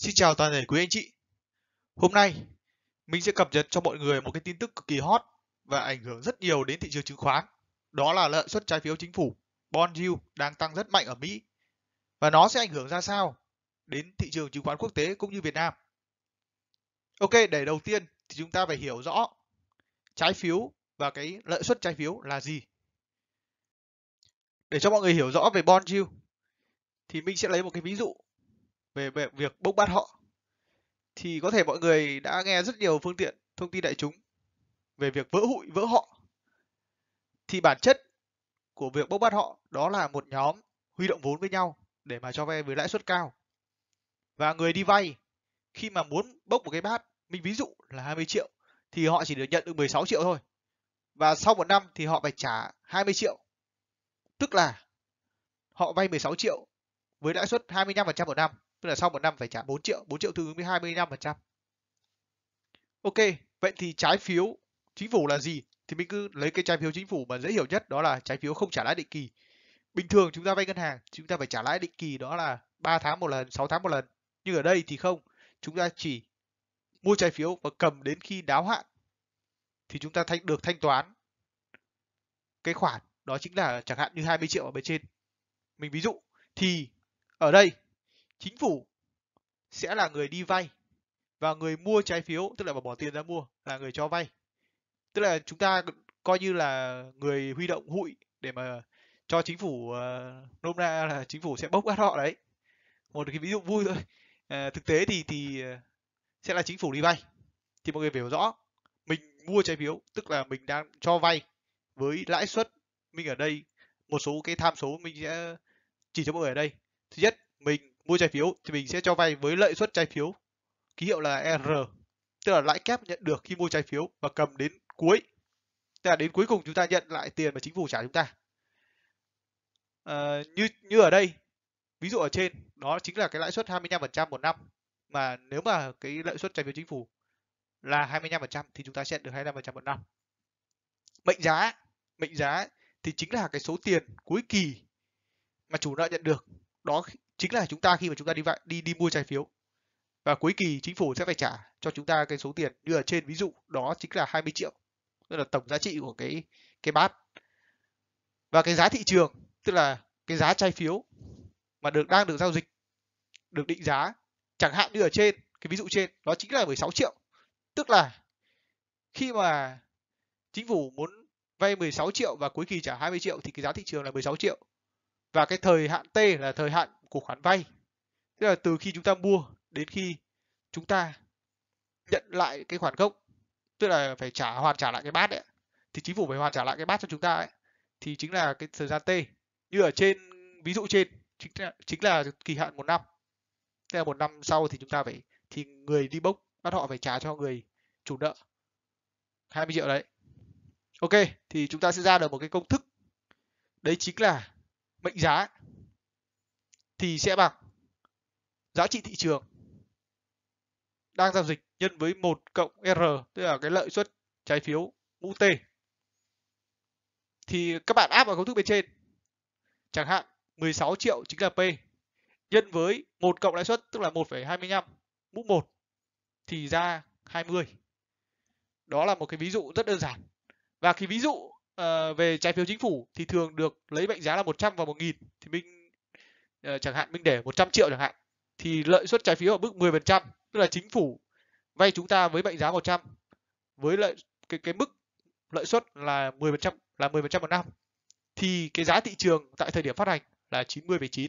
Xin chào toàn thể quý anh chị. Hôm nay mình sẽ cập nhật cho mọi người một cái tin tức cực kỳ hot và ảnh hưởng rất nhiều đến thị trường chứng khoán. Đó là lợi suất trái phiếu chính phủ bond yield đang tăng rất mạnh ở Mỹ. Và nó sẽ ảnh hưởng ra sao đến thị trường chứng khoán quốc tế cũng như Việt Nam. Ok, để đầu tiên thì chúng ta phải hiểu rõ trái phiếu và cái lợi suất trái phiếu là gì. Để cho mọi người hiểu rõ về bond yield thì mình sẽ lấy một cái ví dụ về việc bốc bắt họ. Thì có thể mọi người đã nghe rất nhiều phương tiện thông tin đại chúng về việc vỡ hụi, vỡ họ. Thì bản chất của việc bốc bắt họ đó là một nhóm huy động vốn với nhau để mà cho vay với lãi suất cao. Và người đi vay khi mà muốn bốc một cái bát, mình ví dụ là 20 triệu thì họ chỉ được nhận được 16 triệu thôi. Và sau một năm thì họ phải trả 20 triệu. Tức là họ vay 16 triệu với lãi suất 25% một năm. Tức là sau một năm phải trả 4 triệu tương ứng với 25%. Ok, vậy thì trái phiếu chính phủ là gì? Thì mình cứ lấy cái trái phiếu chính phủ mà dễ hiểu nhất, đó là trái phiếu không trả lãi định kỳ. Bình thường chúng ta vay ngân hàng, chúng ta phải trả lãi định kỳ đó là 3 tháng một lần, 6 tháng một lần. Nhưng ở đây thì không, chúng ta chỉ mua trái phiếu và cầm đến khi đáo hạn thì chúng ta được thanh toán cái khoản, đó chính là chẳng hạn như 20 triệu ở bên trên. Mình ví dụ thì ở đây chính phủ sẽ là người đi vay và người mua trái phiếu, tức là bỏ tiền ra mua, là người cho vay. Tức là chúng ta coi như là người huy động hụi để mà cho chính phủ, nôm na là chính phủ sẽ bốc bắt họ đấy. Một cái ví dụ vui thôi. Thực tế thì sẽ là chính phủ đi vay. Thì mọi người hiểu rõ, mình mua trái phiếu, tức là mình đang cho vay với lãi suất. Mình ở đây, một số cái tham số mình sẽ chỉ cho mọi người ở đây. Thứ nhất, mình mua trái phiếu thì mình sẽ cho vay với lợi suất trái phiếu, ký hiệu là R, tức là lãi kép nhận được khi mua trái phiếu và cầm đến cuối. Tức là đến cuối cùng chúng ta nhận lại tiền mà chính phủ trả chúng ta. Như ở đây, ví dụ ở trên, đó chính là cái lãi suất 25% một năm. Mà nếu mà cái lợi suất trái phiếu chính phủ là 25% thì chúng ta sẽ được 25% một năm. Mệnh giá thì chính là cái số tiền cuối kỳ mà chủ nợ nhận được. Đó chính là chúng ta khi mà chúng ta đi mua trái phiếu. Và cuối kỳ chính phủ sẽ phải trả cho chúng ta cái số tiền như ở trên ví dụ, đó chính là 20 triệu. Tức là tổng giá trị của cái bát. Và cái giá thị trường, tức là cái giá trái phiếu mà đang được giao dịch, được định giá, chẳng hạn như ở trên, cái ví dụ trên, đó chính là 16 triệu. Tức là khi mà chính phủ muốn vay 16 triệu và cuối kỳ trả 20 triệu thì cái giá thị trường là 16 triệu. Và cái thời hạn T là thời hạn của khoản vay. Tức là từ khi chúng ta mua đến khi chúng ta nhận lại cái khoản gốc, tức là phải hoàn trả lại cái bát ấy. Thì chính phủ phải hoàn trả lại cái bát cho chúng ta ấy. Thì chính là cái thời gian T. Như ở trên ví dụ trên chính là kỳ hạn một năm. Tức là một năm sau thì chúng ta phải, thì người đi bốc bắt họ phải trả cho người chủ nợ 20 triệu đấy. Ok, thì chúng ta sẽ ra được một cái công thức. Đấy chính là mệnh giá thì sẽ bằng giá trị thị trường đang giao dịch nhân với 1 cộng R, tức là cái lợi suất trái phiếu mũ T. Thì các bạn áp vào công thức bên trên. Chẳng hạn 16 triệu chính là P nhân với 1 cộng lãi suất, tức là 1,25 mũ 1 thì ra 20. Đó là một cái ví dụ rất đơn giản. Và cái ví dụ về trái phiếu chính phủ thì thường được lấy mệnh giá là 100 và 1.000. Thì mình chẳng hạn mình để 100 triệu chẳng hạn, thì lợi suất trái phiếu ở mức 10%, tức là chính phủ vay chúng ta với mệnh giá 100 với cái mức lợi suất là 10%, là 10% một năm, thì cái giá thị trường tại thời điểm phát hành là 90,9.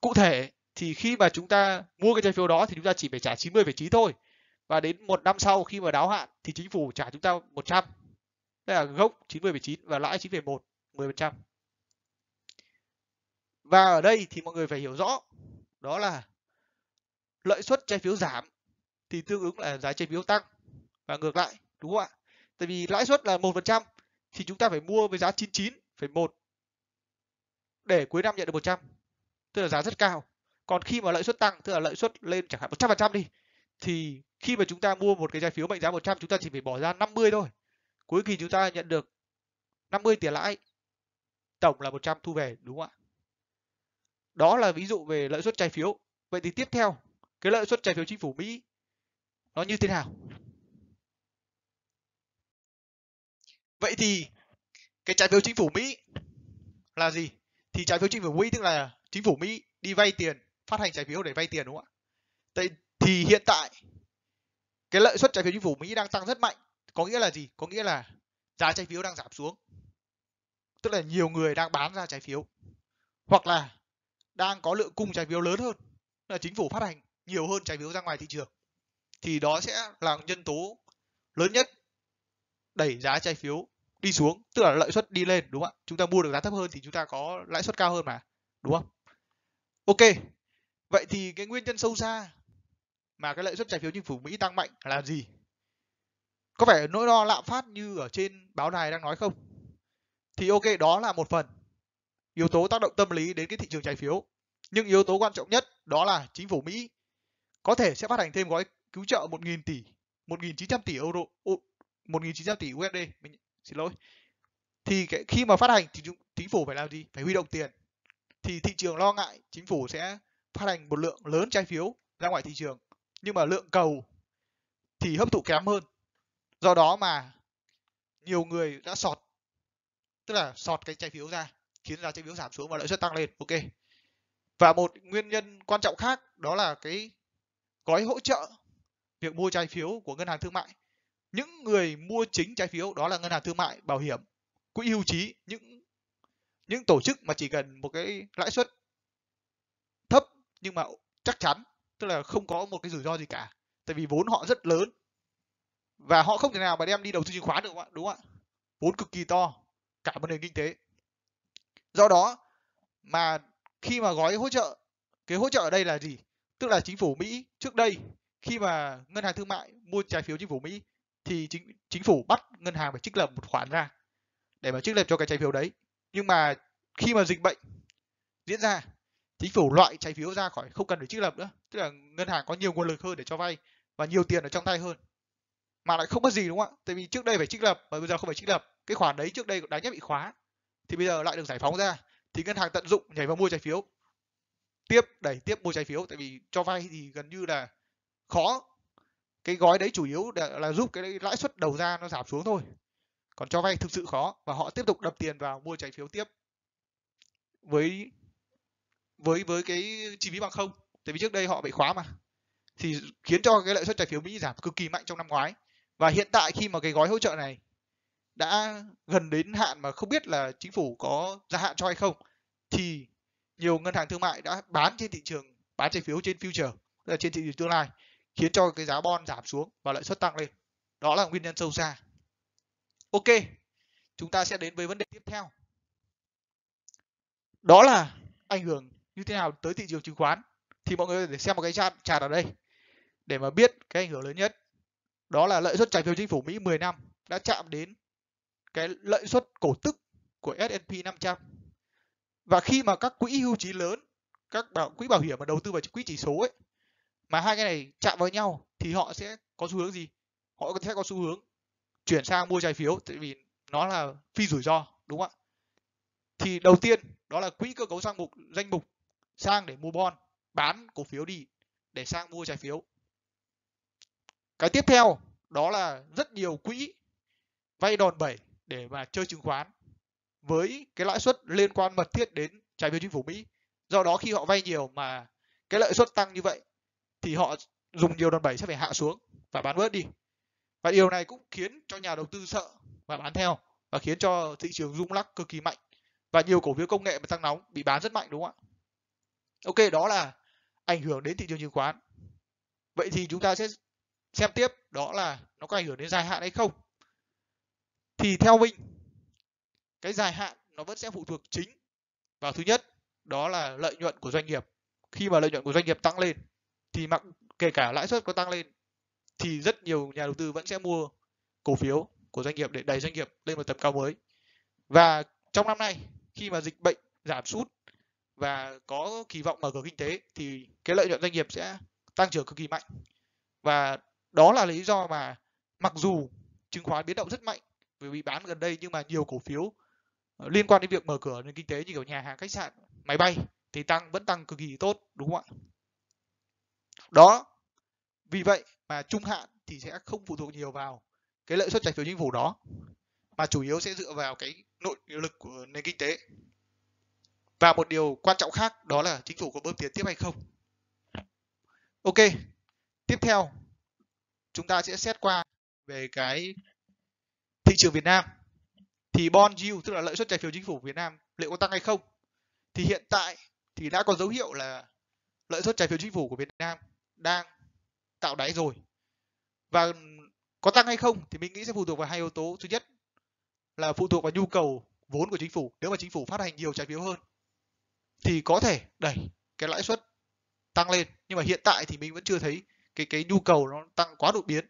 Cụ thể thì khi mà chúng ta mua cái trái phiếu đó thì chúng ta chỉ phải trả 90,9 thôi. Và đến một năm sau khi mà đáo hạn thì chính phủ trả chúng ta 100. Tức là gốc 90,9 và lãi 9,1, 10%. Và ở đây thì mọi người phải hiểu rõ, đó là lợi suất trái phiếu giảm thì tương ứng là giá trái phiếu tăng và ngược lại, đúng không ạ? Tại vì lãi suất là 1% thì chúng ta phải mua với giá 99,1 để cuối năm nhận được 100. Tức là giá rất cao. Còn khi mà lợi suất tăng, tức là lợi suất lên chẳng hạn 100% đi, thì khi mà chúng ta mua một cái trái phiếu mệnh giá 100, chúng ta chỉ phải bỏ ra 50 thôi. Cuối kỳ chúng ta nhận được 50 tiền lãi, tổng là 100 thu về, đúng không ạ? Đó là ví dụ về lợi suất trái phiếu. Vậy thì tiếp theo, cái lợi suất trái phiếu chính phủ Mỹ nó như thế nào? Vậy thì cái trái phiếu chính phủ Mỹ là gì? Thì trái phiếu chính phủ Mỹ tức là chính phủ Mỹ đi vay tiền, phát hành trái phiếu để vay tiền, đúng không ạ? Thì hiện tại cái lợi suất trái phiếu chính phủ Mỹ đang tăng rất mạnh. Có nghĩa là gì? Có nghĩa là giá trái phiếu đang giảm xuống. Tức là nhiều người đang bán ra trái phiếu, hoặc là đang có lượng cung trái phiếu lớn hơn, là chính phủ phát hành nhiều hơn trái phiếu ra ngoài thị trường. Thì đó sẽ là nhân tố lớn nhất đẩy giá trái phiếu đi xuống, tức là lợi suất đi lên, đúng không ạ? Chúng ta mua được giá thấp hơn thì chúng ta có lãi suất cao hơn mà, đúng không? Ok. Vậy thì cái nguyên nhân sâu xa mà cái lợi suất trái phiếu chính phủ Mỹ tăng mạnh là gì? Có phải nỗi lo lạm phát như ở trên báo đài đang nói không? Thì ok, đó là một phần yếu tố tác động tâm lý đến cái thị trường trái phiếu. Nhưng yếu tố quan trọng nhất đó là chính phủ Mỹ có thể sẽ phát hành thêm gói cứu trợ 1.900 tỷ USD. Thì khi mà phát hành thì chính phủ phải làm gì? Phải huy động tiền. Thì thị trường lo ngại chính phủ sẽ phát hành một lượng lớn trái phiếu ra ngoài thị trường, nhưng mà lượng cầu thì hấp thụ kém hơn. Do đó mà nhiều người đã sọt, tức là sọt cái trái phiếu ra, khiến giá trái phiếu giảm xuống và lợi suất tăng lên. Ok. Và một nguyên nhân quan trọng khác đó là cái gói hỗ trợ việc mua trái phiếu của ngân hàng thương mại. Những người mua chính trái phiếu đó là ngân hàng thương mại, bảo hiểm, quỹ hưu trí, những tổ chức mà chỉ cần một cái lãi suất thấp nhưng mà chắc chắn, tức là không có một cái rủi ro gì cả. Tại vì vốn họ rất lớn và họ không thể nào mà đem đi đầu tư chứng khoán được, đúng không ạ? Vốn cực kỳ to cả một nền kinh tế. Do đó mà khi mà gói hỗ trợ, cái hỗ trợ ở đây là gì? Tức là chính phủ Mỹ trước đây khi mà ngân hàng thương mại mua trái phiếu chính phủ Mỹ thì chính phủ bắt ngân hàng phải trích lập một khoản ra để mà trích lập cho cái trái phiếu đấy. Nhưng mà khi mà dịch bệnh diễn ra, chính phủ loại trái phiếu ra khỏi, không cần phải trích lập nữa. Tức là ngân hàng có nhiều nguồn lực hơn để cho vay và nhiều tiền ở trong tay hơn, mà lại không mất gì, đúng không ạ? Tại vì trước đây phải trích lập mà bây giờ không phải trích lập. Cái khoản đấy trước đây đáng nhất bị khóa, thì bây giờ lại được giải phóng ra, thì ngân hàng tận dụng nhảy vào mua trái phiếu, đẩy tiếp mua trái phiếu. Tại vì cho vay thì gần như là khó. Cái gói đấy chủ yếu là giúp cái lãi suất đầu ra nó giảm xuống thôi, còn cho vay thực sự khó. Và họ tiếp tục đập tiền vào mua trái phiếu tiếp với cái chi phí bằng không. Tại vì trước đây họ bị khóa mà, thì khiến cho cái lợi suất trái phiếu Mỹ giảm cực kỳ mạnh trong năm ngoái. Và hiện tại khi mà cái gói hỗ trợ này đã gần đến hạn mà không biết là chính phủ có gia hạn cho hay không, thì nhiều ngân hàng thương mại đã bán trên thị trường, bán trái phiếu trên future, tức là trên thị trường tương lai, khiến cho cái giá bond giảm xuống và lợi suất tăng lên. Đó là nguyên nhân sâu xa. Ok, chúng ta sẽ đến với vấn đề tiếp theo. Đó là ảnh hưởng như thế nào tới thị trường chứng khoán. Thì mọi người để xem một cái chart ở đây để mà biết cái ảnh hưởng lớn nhất. Đó là lợi suất trái phiếu chính phủ Mỹ 10 năm đã chạm đến cái lợi suất cổ tức của S&P 500. Và khi mà các quỹ hưu trí lớn, các quỹ bảo hiểm mà đầu tư vào quỹ chỉ số ấy, mà hai cái này chạm vào nhau thì họ sẽ có xu hướng gì? Họ sẽ có xu hướng chuyển sang mua trái phiếu, tại vì nó là phi rủi ro, đúng không ạ? Thì đầu tiên đó là quỹ cơ cấu danh mục sang để mua bond, bán cổ phiếu đi để sang mua trái phiếu. Cái tiếp theo đó là rất nhiều quỹ vay đòn bẩy để mà chơi chứng khoán với cái lãi suất liên quan mật thiết đến trái phiếu chính phủ Mỹ. Do đó khi họ vay nhiều mà cái lợi suất tăng như vậy thì họ dùng nhiều đòn bẩy sẽ phải hạ xuống và bán bớt đi. Và điều này cũng khiến cho nhà đầu tư sợ và bán theo, và khiến cho thị trường rung lắc cực kỳ mạnh. Và nhiều cổ phiếu công nghệ mà tăng nóng bị bán rất mạnh, đúng không ạ? Ok, đó là ảnh hưởng đến thị trường chứng khoán. Vậy thì chúng ta sẽ xem tiếp đó là nó có ảnh hưởng đến dài hạn hay không. Thì theo mình, cái dài hạn nó vẫn sẽ phụ thuộc chính vào thứ nhất, đó là lợi nhuận của doanh nghiệp. Khi mà lợi nhuận của doanh nghiệp tăng lên thì mặc kể cả lãi suất có tăng lên thì rất nhiều nhà đầu tư vẫn sẽ mua cổ phiếu của doanh nghiệp để đẩy doanh nghiệp lên một tầm cao mới. Và trong năm nay khi mà dịch bệnh giảm sút và có kỳ vọng mở cửa kinh tế thì cái lợi nhuận doanh nghiệp sẽ tăng trưởng cực kỳ mạnh. Và đó là lý do mà mặc dù chứng khoán biến động rất mạnh bởi vì bán gần đây, nhưng mà nhiều cổ phiếu liên quan đến việc mở cửa nền kinh tế như kiểu nhà hàng, khách sạn, máy bay thì vẫn tăng cực kỳ tốt, đúng không ạ? đó. Vì vậy mà trung hạn thì sẽ không phụ thuộc nhiều vào cái lợi suất trái phiếu chính phủ đó, mà chủ yếu sẽ dựa vào cái nội lực của nền kinh tế. Và một điều quan trọng khác đó là chính phủ có bơm tiền tiếp hay không. Ok, tiếp theo chúng ta sẽ xét qua về cái thị trường Việt Nam. Thì bond yield, tức là lợi suất trái phiếu chính phủ Việt Nam, liệu có tăng hay không? Thì hiện tại thì đã có dấu hiệu là lợi suất trái phiếu chính phủ của Việt Nam đang tạo đáy rồi. Và có tăng hay không thì mình nghĩ sẽ phụ thuộc vào hai yếu tố. Thứ nhất là phụ thuộc vào nhu cầu vốn của chính phủ. Nếu mà chính phủ phát hành nhiều trái phiếu hơn thì có thể đẩy cái lãi suất tăng lên. Nhưng mà hiện tại thì mình vẫn chưa thấy cái nhu cầu nó tăng quá đột biến.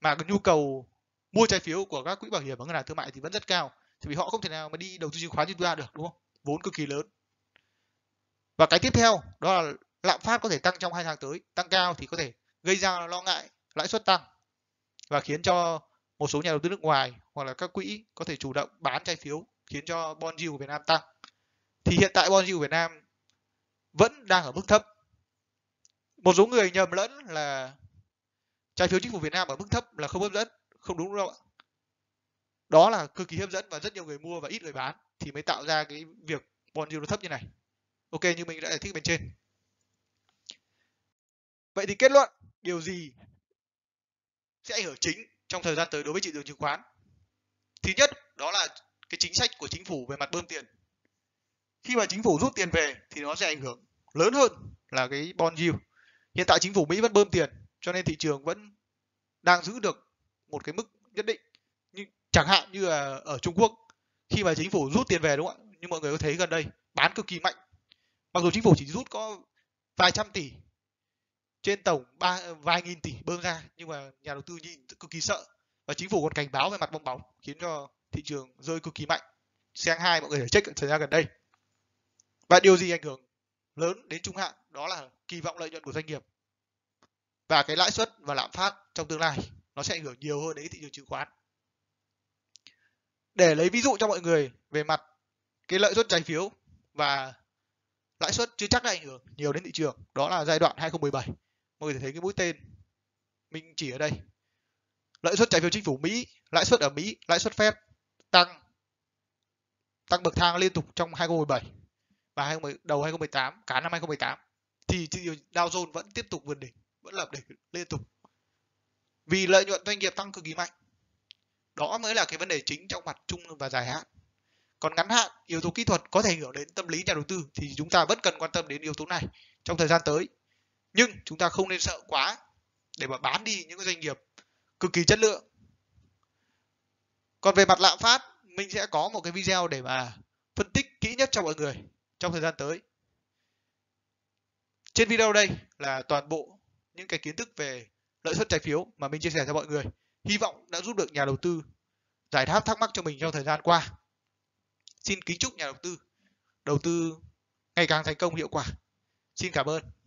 Mà cái nhu cầu mua trái phiếu của các quỹ bảo hiểm và ngân hàng thương mại thì vẫn rất cao. Thì vì họ không thể nào mà đi đầu tư chứng khoán như chúng ta được, đúng không? Vốn cực kỳ lớn. Và cái tiếp theo đó là lạm phát có thể tăng trong 2 tháng tới. Tăng cao thì có thể gây ra lo ngại lãi suất tăng và khiến cho một số nhà đầu tư nước ngoài hoặc là các quỹ có thể chủ động bán trái phiếu, khiến cho bond yield của Việt Nam tăng. Thì hiện tại bond yield của Việt Nam vẫn đang ở mức thấp. Một số người nhầm lẫn là trái phiếu chính phủ Việt Nam ở mức thấp là không hấp dẫn, không đúng đâu ạ. Đó là cực kỳ hấp dẫn và rất nhiều người mua và ít người bán thì mới tạo ra cái việc bond yield nó thấp như này. Ok, như mình đã giải thích bên trên. Vậy thì kết luận điều gì sẽ ảnh hưởng chính trong thời gian tới đối với thị trường chứng khoán? Thứ nhất đó là cái chính sách của chính phủ về mặt bơm tiền. Khi mà chính phủ rút tiền về thì nó sẽ ảnh hưởng lớn hơn là cái bond yield. Hiện tại chính phủ Mỹ vẫn bơm tiền cho nên thị trường vẫn đang giữ được một cái mức nhất định. Nhưng chẳng hạn như là ở Trung Quốc, khi mà chính phủ rút tiền về, đúng không ạ? Nhưng mọi người có thấy gần đây bán cực kỳ mạnh. Mặc dù chính phủ chỉ rút có vài trăm tỷ trên tổng vài nghìn tỷ bơm ra, nhưng mà nhà đầu tư nhìn cực kỳ sợ và chính phủ còn cảnh báo về mặt bong bóng khiến cho thị trường rơi cực kỳ mạnh. Sang hai mọi người phải check thời gian gần đây. Và điều gì ảnh hưởng lớn đến trung hạn đó là kỳ vọng lợi nhuận của doanh nghiệp và cái lãi suất và lạm phát trong tương lai nó sẽ ảnh hưởng nhiều hơn đến thị trường chứng khoán. Để lấy ví dụ cho mọi người về mặt cái lợi suất trái phiếu và lãi suất chưa chắc đã ảnh hưởng nhiều đến thị trường, đó là giai đoạn 2017. Mọi người thấy cái mũi tên mình chỉ ở đây. Lợi suất trái phiếu chính phủ Mỹ, lãi suất ở Mỹ, lãi suất Fed tăng bậc thang liên tục trong 2017 và đầu 2018, cả năm 2018 thì Dow Jones vẫn tiếp tục vươn đỉnh, vẫn lập đỉnh liên tục. Vì lợi nhuận doanh nghiệp tăng cực kỳ mạnh. Đó mới là cái vấn đề chính trong mặt trung và dài hạn. Còn ngắn hạn, yếu tố kỹ thuật có thể ảnh hưởng đến tâm lý nhà đầu tư thì chúng ta vẫn cần quan tâm đến yếu tố này trong thời gian tới. Nhưng chúng ta không nên sợ quá để mà bán đi những doanh nghiệp cực kỳ chất lượng. Còn về mặt lạm phát, mình sẽ có một cái video để mà phân tích kỹ nhất cho mọi người trong thời gian tới. Trên video đây là toàn bộ những cái kiến thức về lợi suất trái phiếu mà mình chia sẻ cho mọi người. Hy vọng đã giúp được nhà đầu tư giải đáp thắc mắc cho mình trong thời gian qua. Xin kính chúc nhà đầu tư ngày càng thành công hiệu quả. Xin cảm ơn.